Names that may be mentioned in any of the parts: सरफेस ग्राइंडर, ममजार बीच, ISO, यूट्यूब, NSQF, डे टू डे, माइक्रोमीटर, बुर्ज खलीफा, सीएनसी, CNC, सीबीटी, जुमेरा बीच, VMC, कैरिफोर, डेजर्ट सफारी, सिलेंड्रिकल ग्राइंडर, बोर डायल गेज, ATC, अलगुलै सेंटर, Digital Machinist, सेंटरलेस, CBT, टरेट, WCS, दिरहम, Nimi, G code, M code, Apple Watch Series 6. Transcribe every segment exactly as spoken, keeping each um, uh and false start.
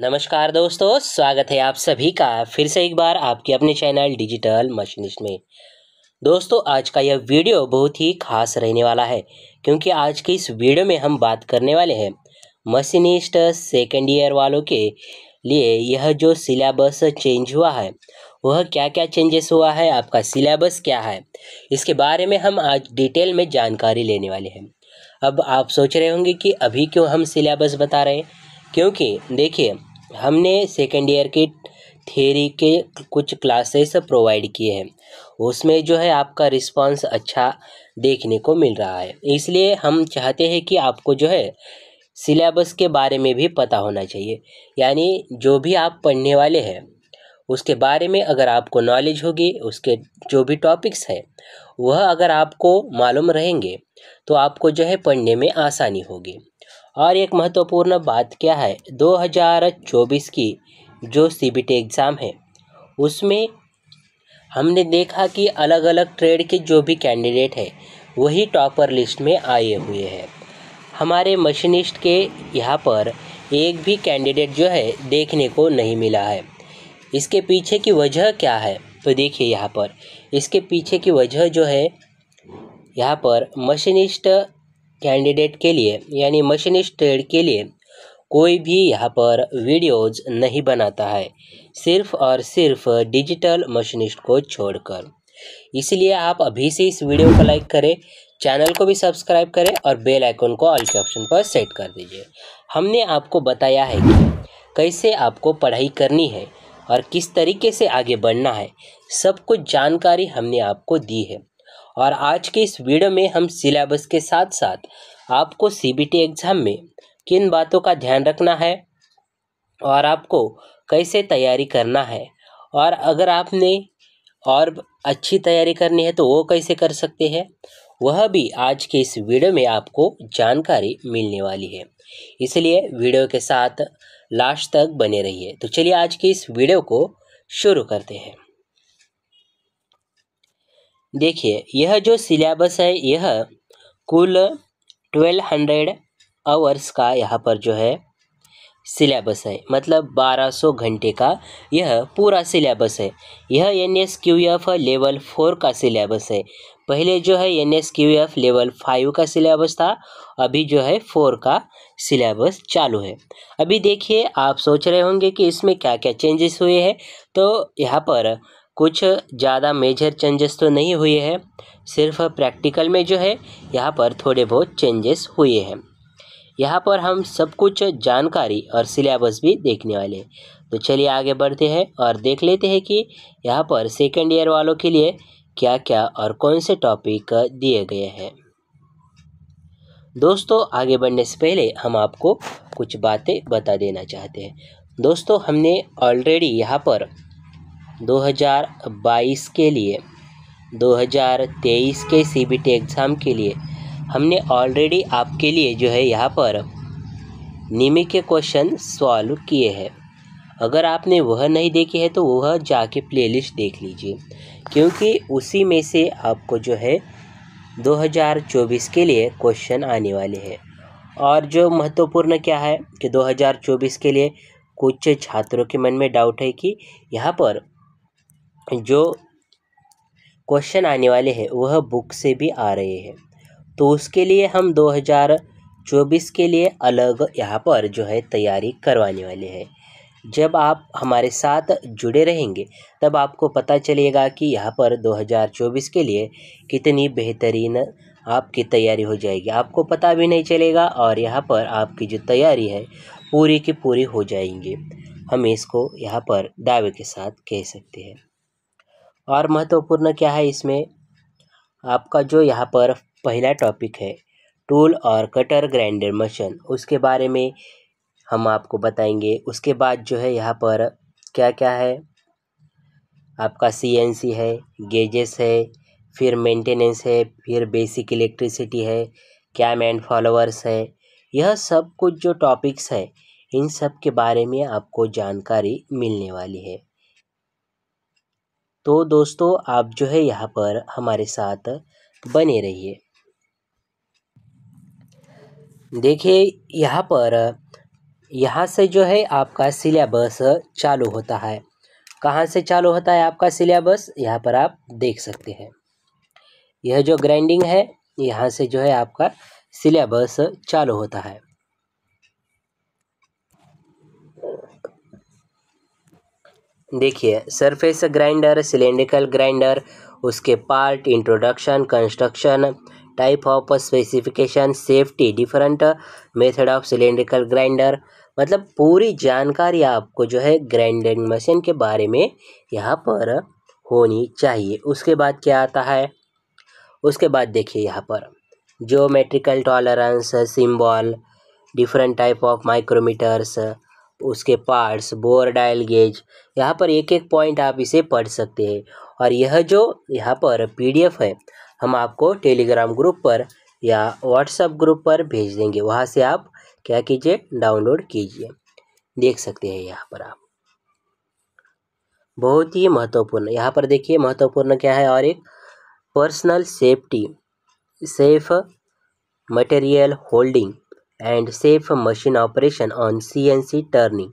नमस्कार दोस्तों, स्वागत है आप सभी का फिर से एक बार आपके अपने चैनल डिजिटल मशीनिस्ट में। दोस्तों आज का यह वीडियो बहुत ही खास रहने वाला है क्योंकि आज की इस वीडियो में हम बात करने वाले हैं मशीनिस्ट सेकेंड ईयर वालों के लिए यह जो सिलेबस चेंज हुआ है वह क्या क्या चेंजेस हुआ है, आपका सिलेबस क्या है, इसके बारे में हम आज डिटेल में जानकारी लेने वाले हैं। अब आप सोच रहे होंगे कि अभी क्यों हम सिलेबस बता रहे हैं, क्योंकि देखिए हमने सेकेंड ईयर के थ्योरी के कुछ क्लासेस प्रोवाइड किए हैं, उसमें जो है आपका रिस्पांस अच्छा देखने को मिल रहा है, इसलिए हम चाहते हैं कि आपको जो है सिलेबस के बारे में भी पता होना चाहिए। यानी जो भी आप पढ़ने वाले हैं उसके बारे में अगर आपको नॉलेज होगी, उसके जो भी टॉपिक्स है वह अगर आपको मालूम रहेंगे तो आपको जो है पढ़ने में आसानी होगी। और एक महत्वपूर्ण बात क्या है, दो हज़ार चौबीस की जो सीबीटी एग्ज़ाम है उसमें हमने देखा कि अलग अलग ट्रेड के जो भी कैंडिडेट है वही टॉपर लिस्ट में आए हुए हैं। हमारे मशीनिस्ट के यहाँ पर एक भी कैंडिडेट जो है देखने को नहीं मिला है। इसके पीछे की वजह क्या है तो देखिए यहाँ पर इसके पीछे की वजह जो है यहाँ पर मशीनिस्ट कैंडिडेट के लिए यानी मशीनिस्ट ट्रेड के लिए कोई भी यहाँ पर वीडियोज़ नहीं बनाता है, सिर्फ और सिर्फ डिजिटल मशीनिस्ट को छोड़कर। इसलिए आप अभी से इस वीडियो को लाइक करें, चैनल को भी सब्सक्राइब करें और बेल आइकन को ऑल के ऑप्शन पर सेट कर दीजिए। हमने आपको बताया है कि कैसे आपको पढ़ाई करनी है और किस तरीके से आगे बढ़ना है, सब कुछ जानकारी हमने आपको दी है। और आज के इस वीडियो में हम सिलेबस के साथ साथ आपको सीबीटी एग्ज़ाम में किन बातों का ध्यान रखना है और आपको कैसे तैयारी करना है, और अगर आपने और अच्छी तैयारी करनी है तो वो कैसे कर सकते हैं, वह भी आज के इस वीडियो में आपको जानकारी मिलने वाली है। इसलिए वीडियो के साथ लास्ट तक बने रहिए। तो चलिए आज के इस वीडियो को शुरू करते हैं। देखिए यह जो सिलेबस है यह कुल बारह सौ आवर्स का यहाँ पर जो है सिलेबस है, मतलब बारह सौ घंटे का यह पूरा सिलेबस है। यह N S Q F level four का सिलेबस है। पहले जो है N S Q F level five का सिलेबस था, अभी जो है फोर का सिलेबस चालू है। अभी देखिए आप सोच रहे होंगे कि इसमें क्या क्या चेंजेस हुए हैं, तो यहाँ पर कुछ ज़्यादा मेजर चेंजेस तो नहीं हुए हैं, सिर्फ प्रैक्टिकल में जो है यहाँ पर थोड़े बहुत चेंजेस हुए हैं। यहाँ पर हम सब कुछ जानकारी और सिलेबस भी देखने वाले हैं। तो चलिए आगे बढ़ते हैं और देख लेते हैं कि यहाँ पर सेकेंड ईयर वालों के लिए क्या क्या और कौन से टॉपिक दिए गए हैं। दोस्तों आगे बढ़ने से पहले हम आपको कुछ बातें बता देना चाहते हैं। दोस्तों हमने ऑलरेडी यहाँ पर दो हज़ार बाईस के लिए दो हज़ार तेईस के सीबीटी एग्ज़ाम के लिए हमने ऑलरेडी आपके लिए जो है यहाँ पर निमी के क्वेश्चन सॉल्व किए हैं। अगर आपने वह नहीं देखे हैं तो वह जाके प्लेलिस्ट देख लीजिए, क्योंकि उसी में से आपको जो है दो हज़ार चौबीस के लिए क्वेश्चन आने वाले हैं। और जो महत्वपूर्ण क्या है कि दो हज़ार चौबीस के लिए कुछ छात्रों के मन में डाउट है कि यहाँ पर जो क्वेश्चन आने वाले हैं वह बुक से भी आ रहे हैं, तो उसके लिए हम दो हज़ार चौबीस के लिए अलग यहाँ पर जो है तैयारी करवाने वाले हैं। जब आप हमारे साथ जुड़े रहेंगे तब आपको पता चलेगा कि यहाँ पर दो हज़ार चौबीस के लिए कितनी बेहतरीन आपकी तैयारी हो जाएगी, आपको पता भी नहीं चलेगा और यहाँ पर आपकी जो तैयारी है पूरी की पूरी हो जाएंगी, हम इसको यहाँ पर दावे के साथ कह सकते हैं। और महत्वपूर्ण क्या है इसमें, आपका जो यहाँ पर पहला टॉपिक है टूल और कटर ग्राइंडर मशीन, उसके बारे में हम आपको बताएंगे। उसके बाद जो है यहाँ पर क्या क्या है, आपका सी एन सी है, गेजेस है, फिर मेंटेनेंस है, फिर बेसिक इलेक्ट्रिसिटी है, कैम एंड फॉलोअर्स है, यह सब कुछ जो टॉपिक्स है इन सब के बारे में आपको जानकारी मिलने वाली है। तो दोस्तों आप जो है यहाँ पर हमारे साथ बने रहिए। देखिए यहाँ पर यहाँ से जो है आपका सिलेबस चालू होता है। कहाँ से चालू होता है आपका सिलेबस, यहाँ पर आप देख सकते हैं। यह जो ग्राइंडिंग है यहाँ से जो है आपका सिलेबस चालू होता है। देखिए, सरफेस ग्राइंडर, सिलेंड्रिकल ग्राइंडर, उसके part, introduction, construction, type of, specification, safety, different method of सिलेंड्रिकल ग्राइंडर, मतलब पूरी जानकारी आपको जो है ग्राइंडिंग मशीन के बारे में यहाँ पर होनी चाहिए। उसके बाद क्या आता है, उसके बाद देखिए यहाँ पर geometrical tolerance, symbol, different type of micrometers, उसके पार्ट्स, बोर डायल गेज, यहाँ पर एक एक पॉइंट आप इसे पढ़ सकते हैं। और यह जो यहाँ पर पीडीएफ है हम आपको टेलीग्राम ग्रुप पर या व्हाट्सएप ग्रुप पर भेज देंगे, वहाँ से आप क्या कीजिए डाउनलोड कीजिए। देख सकते हैं यहाँ पर आप, बहुत ही महत्वपूर्ण। यहाँ पर देखिए महत्वपूर्ण क्या है, और एक personal safety, safe material holding and safe machine operation on सीएनसी turning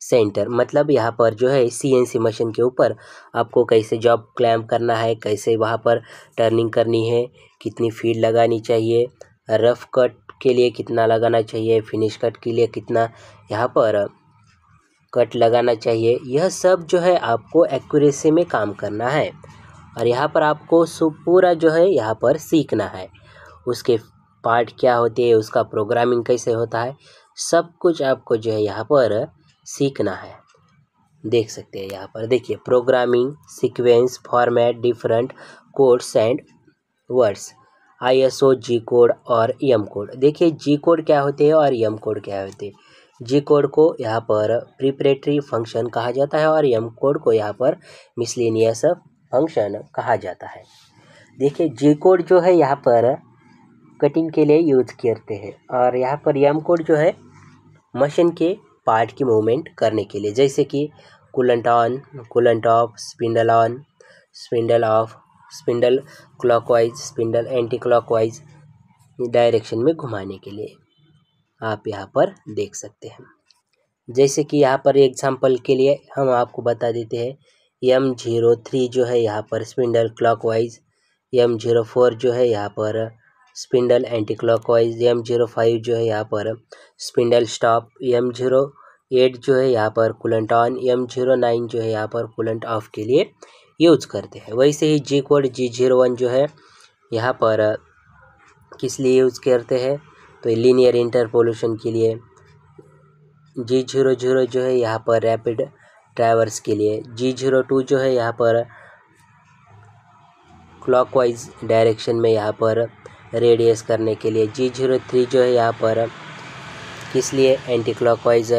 centre, मतलब यहाँ पर जो है सीएनसी मशीन के ऊपर आपको कैसे जॉब क्लैम्प करना है, कैसे वहाँ पर टर्निंग करनी है, कितनी फीड लगानी चाहिए, रफ कट के लिए कितना लगाना चाहिए, फिनिश कट के लिए कितना यहाँ पर कट लगाना चाहिए, यह सब जो है आपको एक्यूरेसी में काम करना है। और यहाँ पर आपको पूरा जो है यहाँ पर सीखना है, उसके पार्ट क्या होते हैं, उसका प्रोग्रामिंग कैसे होता है, सब कुछ आपको जो है यहाँ पर सीखना है। देख सकते हैं यहाँ पर, देखिए programming, sequence, format, different codes and words, ISO, G code और एम कोड। देखिए जी कोड क्या होते हैं और एम कोड क्या होते हैं। जी कोड को यहाँ पर प्रिपरेटरी फंक्शन कहा जाता है और एम कोड को यहाँ पर मिसलिनियस फंक्शन कहा जाता है। देखिए जी कोड जो है यहाँ पर कटिंग के लिए यूज करते हैं और यहाँ पर एम कोड जो है मशीन के पार्ट की मूवमेंट करने के लिए, जैसे कि coolant on, coolant off, spindle on, spindle off, spindle clockwise, spindle anti clockwise direction में घुमाने के लिए आप यहाँ पर देख सकते हैं। जैसे कि यहाँ पर एग्जांपल के लिए हम आपको बता देते हैं, एम जीरो थ्री जो है यहाँ पर spindle clockwise, M zero four जो है यहाँ पर spindle anti clockwise, M zero five जो है यहाँ पर spindle stop, M zero eight जो है यहाँ पर coolant on, M zero nine जो है यहाँ पर कूलेंट ऑफ के लिए यूज करते हैं। वैसे ही G code G zero one जो है यहाँ पर किस लिए यूज करते हैं, तो लीनियर इंटरपोलेशन के लिए, जी जीरो जीरो जो है यहाँ पर रैपिड ट्रैवर्स के लिए, जी जीरो टू जो है यहाँ पर क्लॉकवाइज डायरेक्शन में यहाँ पर रेडियस करने के लिए, जी जीरो थ्री जो है यहाँ पर किस लिए, एंटी क्लॉकवाइज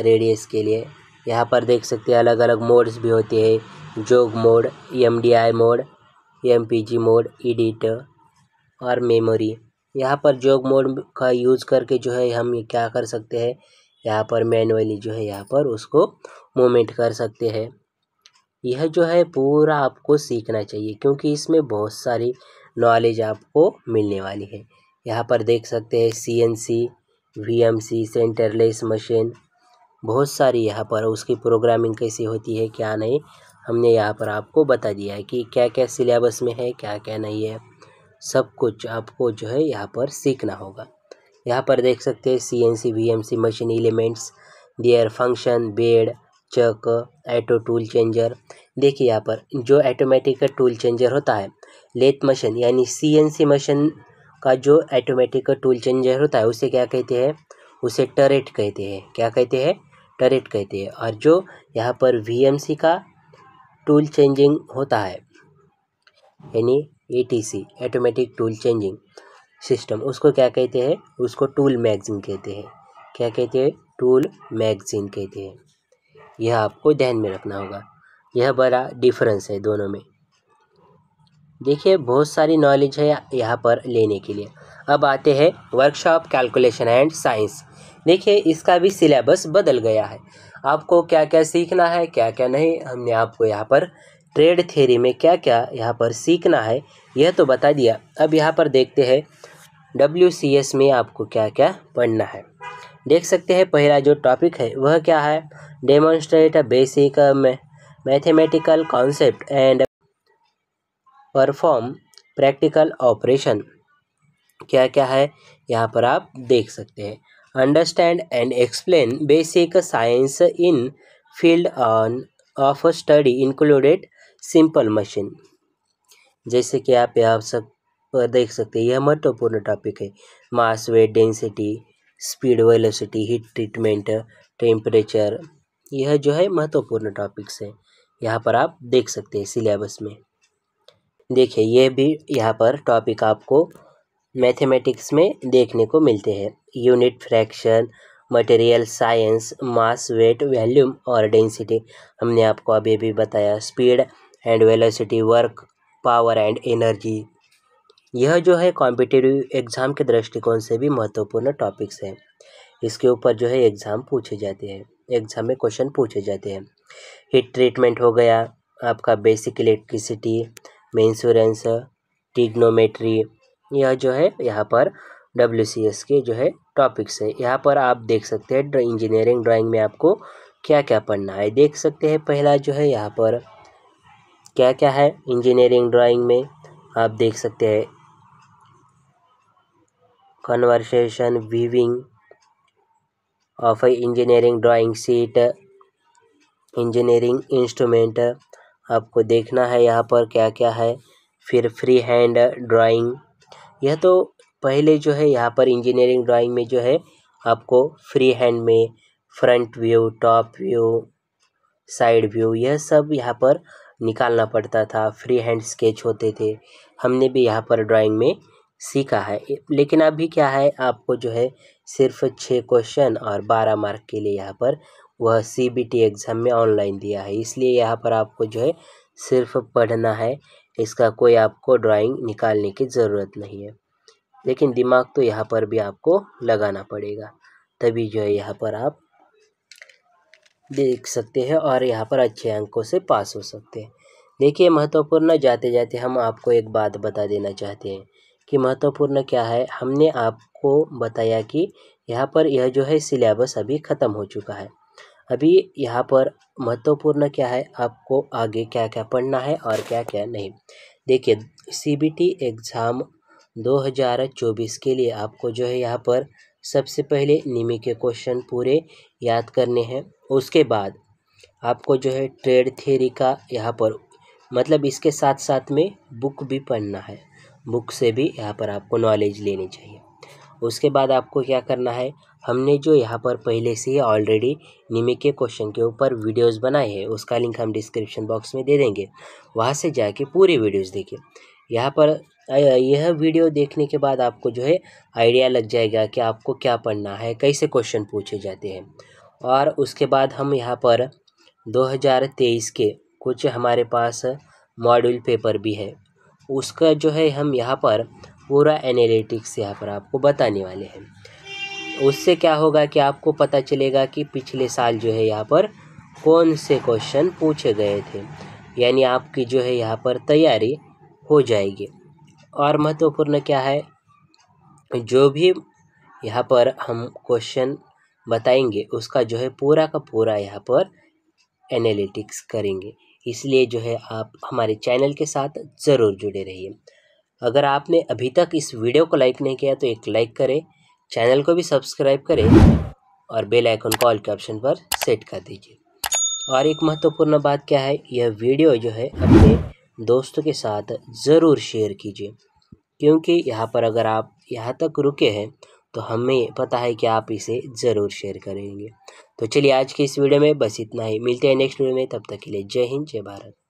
रेडियस के लिए। यहाँ पर देख सकते हैं अलग अलग मोड्स भी होते हैं, jog mode, M D I mode, M P G mode, edit और मेमोरी। यहाँ पर जोग मोड का यूज़ करके जो है हम क्या कर सकते हैं, यहाँ पर मैनुअली जो है यहाँ पर उसको मूवमेंट कर सकते हैं। यह जो है पूरा आपको सीखना चाहिए क्योंकि इसमें बहुत सारी नॉलेज आपको मिलने वाली है। यहाँ पर देख सकते हैं सीएनसी, वीएमसी, सेंटरलेस मशीन, बहुत सारी यहाँ पर उसकी प्रोग्रामिंग कैसी होती है क्या नहीं, हमने यहाँ पर आपको बता दिया है कि क्या क्या सिलेबस में है क्या क्या नहीं है, सब कुछ आपको जो है यहाँ पर सीखना होगा। यहाँ पर देख सकते हैं सीएनसी, VMC machine elements, their function, bed, chuck, auto tool changer. देखिए यहाँ पर जो ऑटोमेटिक टूल चेंजर होता है, लेथ मशीन यानी सीएनसी मशीन का जो ऑटोमेटिक टूल चेंजर होता है उसे क्या कहते हैं, उसे टरेट कहते हैं। क्या कहते हैं, टरेट कहते हैं। और जो यहाँ पर वीएमसी का टूल चेंजिंग होता है यानी ATC, automatic tool changing system, उसको क्या कहते हैं, उसको टूल मैगजीन कहते हैं। क्या कहते हैं, टूल मैगजीन कहते हैं। यह आपको ध्यान में रखना होगा, यह बड़ा डिफरेंस है दोनों में। देखिए बहुत सारी नॉलेज है यहाँ पर लेने के लिए। अब आते हैं वर्कशॉप, कैलकुलेशन एंड साइंस। देखिए इसका भी सिलेबस बदल गया है, आपको क्या क्या सीखना है क्या क्या नहीं, हमने आपको यहाँ पर ट्रेड थ्योरी में क्या क्या यहाँ पर सीखना है यह तो बता दिया। अब यहाँ पर देखते हैं डब्ल्यू सी एस में आपको क्या क्या पढ़ना है। देख सकते हैं पहला जो टॉपिक है वह क्या है, demonstrate basic mathematical concept and perform practical operation. क्या क्या है यहाँ पर आप देख सकते हैं, understand and explain basic science in field on of study included simple machine. जैसे कि आप यहाँ सब पर देख सकते हैं, यह महत्वपूर्ण टॉपिक है। Mass, weight, density, speed, velocity, heat treatment, temperature, यह जो है महत्वपूर्ण टॉपिक्स है। यहाँ पर आप देख सकते हैं सिलेबस में। देखिए यह भी यहाँ पर टॉपिक आपको मैथमेटिक्स में देखने को मिलते हैं। Unit, fraction, material science, mass, weight, volume और डेंसिटी हमने आपको अभी भी बताया। Speed and velocity, work, power and energy, यह जो है कॉम्पिटिटिव एग्ज़ाम के दृष्टिकोण से भी महत्वपूर्ण टॉपिक्स हैं। इसके ऊपर जो है एग्ज़ाम पूछे जाते हैं, एग्ज़ाम में क्वेश्चन पूछे जाते हैं। हीट ट्रीटमेंट हो गया आपका, बेसिक इलेक्ट्रिसिटी, मेंसुरेंस, ट्रिग्नोमेट्री, यह जो है यहाँ पर डब्ल्यू सी एस के जो है टॉपिक्स है। यहाँ पर आप देख सकते हैं इंजीनियरिंग ड्राइंग में आपको क्या क्या पढ़ना है। देख सकते हैं पहला जो है यहाँ पर क्या क्या है इंजीनियरिंग ड्राइंग में, आप देख सकते हैं conversation, weaving of engineering drawing sheet, engineering instrument, आपको देखना है यहाँ पर क्या क्या है। फिर फ्री हैंड ड्राइंग, यह तो पहले जो है यहाँ पर इंजीनियरिंग ड्राइंग में जो है आपको फ्री हैंड में front view, top view, side view, यह सब यहाँ पर निकालना पड़ता था। फ्री हैंड स्केच होते थे, हमने भी यहाँ पर ड्राइंग में सीखा है। लेकिन अभी क्या है आपको जो है सिर्फ छः क्वेश्चन और बारह मार्क के लिए यहाँ पर वह सी बी टी एग्ज़ाम में ऑनलाइन दिया है, इसलिए यहाँ पर आपको जो है सिर्फ पढ़ना है, इसका कोई आपको ड्राइंग निकालने की ज़रूरत नहीं है। लेकिन दिमाग तो यहाँ पर भी आपको लगाना पड़ेगा, तभी जो है यहाँ पर आप देख सकते हैं और यहाँ पर अच्छे अंकों से पास हो सकते हैं। देखिए महत्वपूर्ण जाते जाते हम आपको एक बात बता देना चाहते हैं कि महत्वपूर्ण क्या है। हमने आपको बताया कि यहाँ पर यह जो है सिलेबस अभी ख़त्म हो चुका है। अभी यहाँ पर महत्वपूर्ण क्या है आपको आगे क्या क्या पढ़ना है और क्या क्या नहीं। देखिए सीबीटी एग्ज़ाम दो हज़ार चौबीस के लिए आपको जो है यहाँ पर सबसे पहले निमी के क्वेश्चन पूरे याद करने हैं। उसके बाद आपको जो है ट्रेड थ्योरी का यहाँ पर मतलब इसके साथ साथ में बुक भी पढ़ना है, बुक से भी यहाँ पर आपको नॉलेज लेनी चाहिए। उसके बाद आपको क्या करना है, हमने जो यहाँ पर पहले से ही ऑलरेडी निमी के क्वेश्चन के ऊपर वीडियोस बनाए हैं, उसका लिंक हम डिस्क्रिप्शन बॉक्स में दे देंगे, वहाँ से जाके पूरे वीडियोस देखिए। यहाँ पर यह वीडियो देखने के बाद आपको जो है आइडिया लग जाएगा कि आपको क्या पढ़ना है, कैसे क्वेश्चन पूछे जाते हैं। और उसके बाद हम यहाँ पर दो हज़ार तेईस के कुछ हमारे पास मॉड्यूल पेपर भी है, उसका जो है हम यहाँ पर पूरा एनालिटिक्स यहाँ पर आपको बताने वाले हैं। उससे क्या होगा कि आपको पता चलेगा कि पिछले साल जो है यहाँ पर कौन से क्वेश्चन पूछे गए थे, यानी आपकी जो है यहाँ पर तैयारी हो जाएगी। और महत्वपूर्ण क्या है, जो भी यहाँ पर हम क्वेश्चन बताएंगे उसका जो है पूरा का पूरा यहाँ पर एनालिटिक्स करेंगे, इसलिए जो है आप हमारे चैनल के साथ ज़रूर जुड़े रहिए। अगर आपने अभी तक इस वीडियो को लाइक नहीं किया तो एक लाइक करें, चैनल को भी सब्सक्राइब करें और बेल आइकन को ऑल के ऑप्शन पर सेट कर दीजिए। और एक महत्वपूर्ण बात क्या है, यह वीडियो जो है अपने दोस्तों के साथ ज़रूर शेयर कीजिए, क्योंकि यहाँ पर अगर आप यहाँ तक रुके हैं तो हमें पता है कि आप इसे ज़रूर शेयर करेंगे। तो चलिए आज के इस वीडियो में बस इतना ही, मिलते हैं नेक्स्ट वीडियो में, तब तक के लिए जय हिंद, जय भारत।